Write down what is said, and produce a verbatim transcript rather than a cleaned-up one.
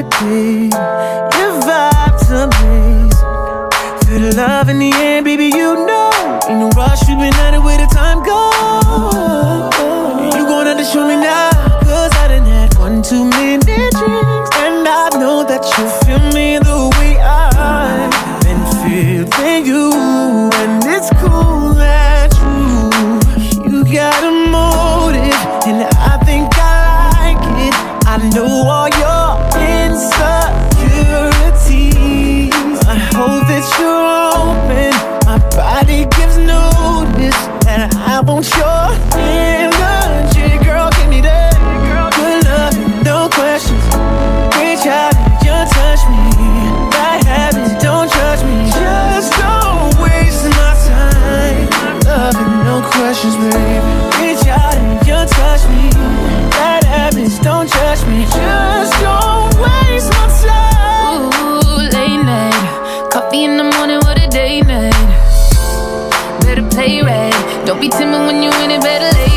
melody. Your vibe's amazing. Feel the love in the end, baby, you know. In the rush, you've been at it where the time goes. You gon' have to show me now, cause I done had one too many drinks. And I know that you feel me the way I've been feeling you. And it's cool that you, you got a motive, and I think I like it. I know all your insecurities. I hope that you're open. My body gives notice, and I want your energy. Girl, give me that good love, no questions. Reach out and just touch me. Bad habits, don't judge me. Just don't waste my time. Love and no questions, baby. Reach out and just touch me. Bad habits, don't judge me. Just don't waste my time. Ooh, late night, coffee in the morning, what a day night. Play right, don't be timid when you in it, better late.